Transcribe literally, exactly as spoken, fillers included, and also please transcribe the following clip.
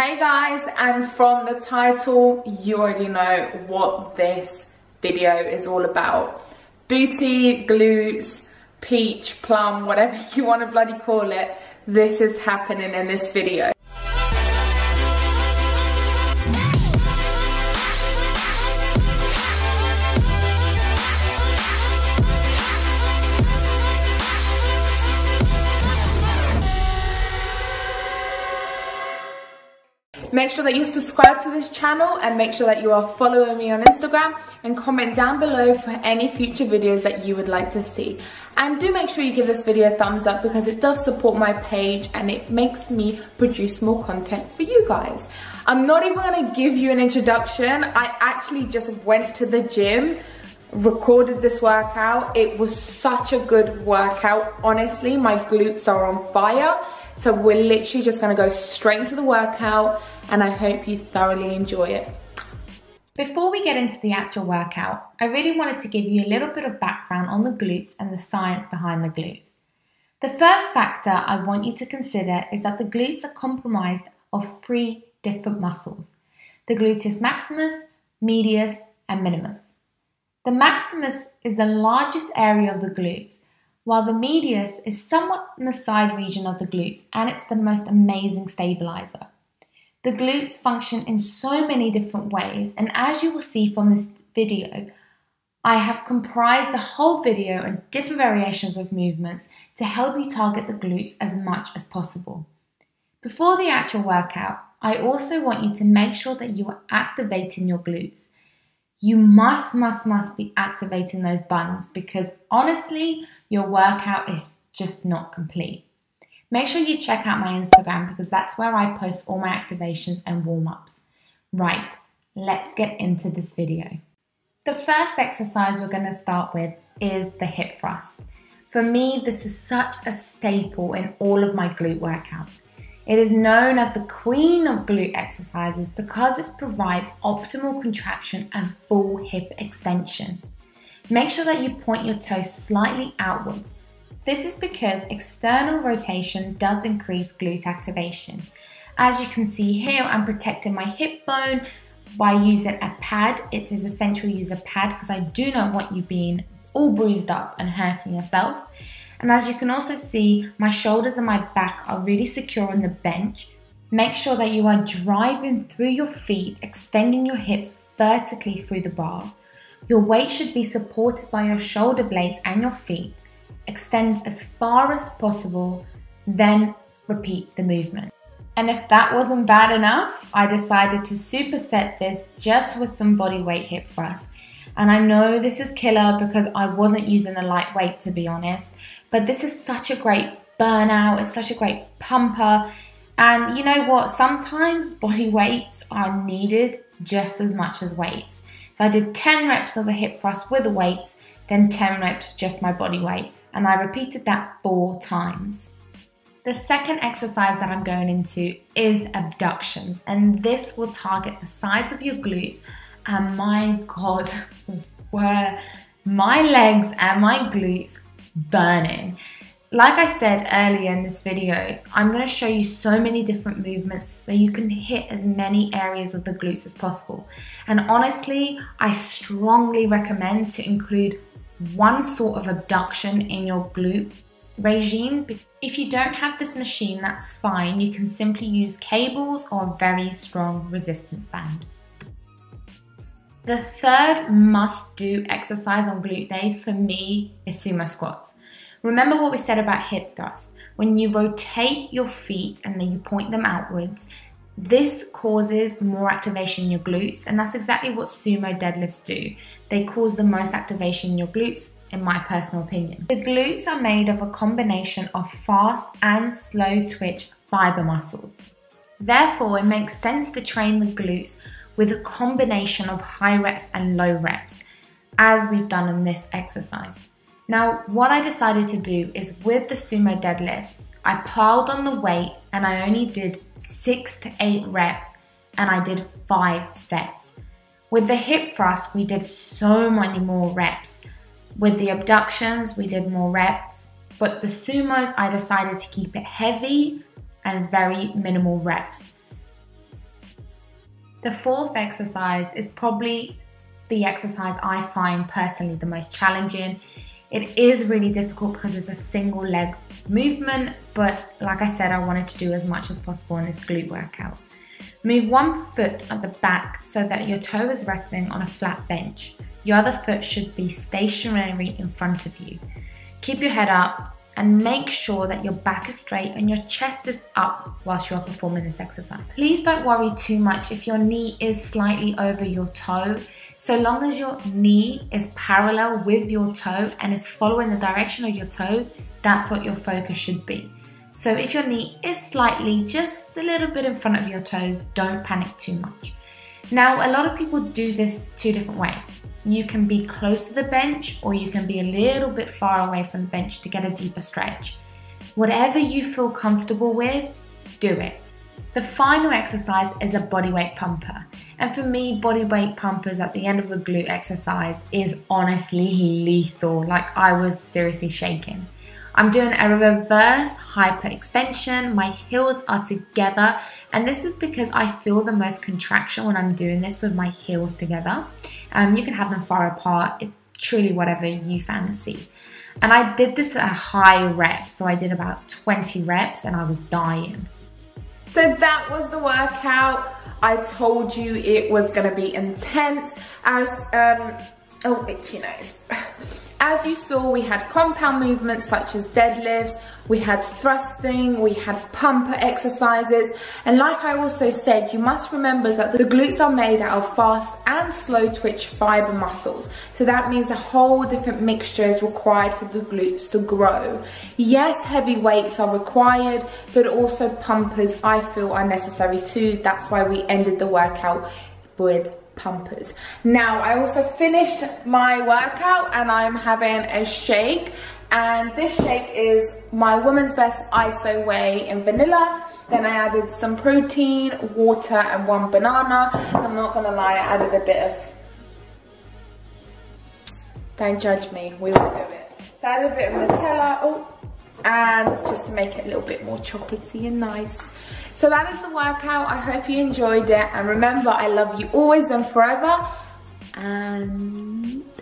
Hey guys, and from the title, you already know what this video is all about. Booty, glutes, peach, plum, whatever you want to bloody call it, this is happening in this video. Make sure that you subscribe to this channel and make sure that you are following me on Instagram and comment down below for any future videos that you would like to see. And do make sure you give this video a thumbs up because it does support my page and it makes me produce more content for you guys. I'm not even gonna give you an introduction. I actually just went to the gym, recorded this workout. It was such a good workout. Honestly, my glutes are on fire. So we're literally just gonna go straight into the workout and I hope you thoroughly enjoy it. Before we get into the actual workout, I really wanted to give you a little bit of background on the glutes and the science behind the glutes. The first factor I want you to consider is that the glutes are comprised of three different muscles: the gluteus maximus, medius, and minimus. The maximus is the largest area of the glutes, while the medius is somewhat in the side region of the glutes, and it's the most amazing stabilizer. The glutes function in so many different ways, and as you will see from this video, I have comprised the whole video in different variations of movements to help you target the glutes as much as possible. Before the actual workout, I also want you to make sure that you are activating your glutes. You must, must, must be activating those buns because honestly, your workout is just not complete. Make sure you check out my Instagram because that's where I post all my activations and warm-ups. Right, let's get into this video. The first exercise we're gonna start with is the hip thrust. For me, this is such a staple in all of my glute workouts. It is known as the queen of glute exercises because it provides optimal contraction and full hip extension. Make sure that you point your toes slightly outwards. This is because external rotation does increase glute activation. As you can see here, I'm protecting my hip bone by using a pad. It is essential to use a pad because I do not want you being all bruised up and hurting yourself. And as you can also see, my shoulders and my back are really secure on the bench. Make sure that you are driving through your feet, extending your hips vertically through the bar. Your weight should be supported by your shoulder blades and your feet. Extend as far as possible, then repeat the movement. And if that wasn't bad enough, I decided to superset this just with some body weight hip thrust. And I know this is killer because I wasn't using a light weight, to be honest, but this is such a great burnout, it's such a great pumper. And you know what, sometimes body weights are needed just as much as weights. So I did ten reps of the hip thrust with the weights, then ten reps just my body weight. And I repeated that four times. The second exercise that I'm going into is abductions. And this will target the sides of your glutes. And my God, were my legs and my glutes burning. Like I said earlier in this video, I'm gonna show you so many different movements so you can hit as many areas of the glutes as possible. And honestly, I strongly recommend to include one sort of abduction in your glute regime. If you don't have this machine, that's fine. You can simply use cables or a very strong resistance band. The third must-do exercise on glute days for me is sumo squats. Remember what we said about hip thrust. When you rotate your feet and then you point them outwards, this causes more activation in your glutes, and that's exactly what sumo deadlifts do. They cause the most activation in your glutes, in my personal opinion. The glutes are made of a combination of fast and slow twitch fiber muscles. Therefore, it makes sense to train the glutes with a combination of high reps and low reps, as we've done in this exercise. Now, what I decided to do is with the sumo deadlifts, I piled on the weight and I only did six to eight reps and I did five sets. With the hip thrust, we did so many more reps. With the abductions, we did more reps, but the sumos, I decided to keep it heavy and very minimal reps. The fourth exercise is probably the exercise I find personally the most challenging. It is really difficult because it's a single leg movement, but like I said, I wanted to do as much as possible in this glute workout. Move one foot at the back so that your toe is resting on a flat bench. Your other foot should be stationary in front of you. Keep your head up and make sure that your back is straight and your chest is up whilst you're performing this exercise. Please don't worry too much if your knee is slightly over your toe. So long as your knee is parallel with your toe and is following the direction of your toe, that's what your focus should be. So if your knee is slightly, just a little bit in front of your toes, don't panic too much. Now, a lot of people do this two different ways. You can be close to the bench or you can be a little bit far away from the bench to get a deeper stretch. Whatever you feel comfortable with, do it. The final exercise is a bodyweight pumper. And for me, bodyweight pumpers at the end of a glute exercise is honestly lethal. Like, I was seriously shaking. I'm doing a reverse hyperextension. My heels are together. And this is because I feel the most contraction when I'm doing this with my heels together. Um, you can have them far apart. It's truly whatever you fancy. And I did this at a high rep. So I did about twenty reps and I was dying. So that was the workout. I told you it was going to be intense. As, um, oh, itchy nose. As you saw, we had compound movements such as deadlifts, we had thrusting, we had pumper exercises, and like I also said, you must remember that the glutes are made out of fast and slow twitch fiber muscles, so that means a whole different mixture is required for the glutes to grow. Yes, heavy weights are required, but also pumpers I feel are necessary too. That's why we ended the workout with pumpers. Now, I also finished my workout and I'm having a shake, and this shake is my Women's Best I S O Whey in vanilla. Then I added some protein, water and one banana. I'm not gonna lie, I added a bit of, don't judge me, we will do it. So I added a bit of Nutella, oh, and just to make it a little bit more chocolatey and nice. So that is the workout. I hope you enjoyed it. And remember, I love you always and forever. And...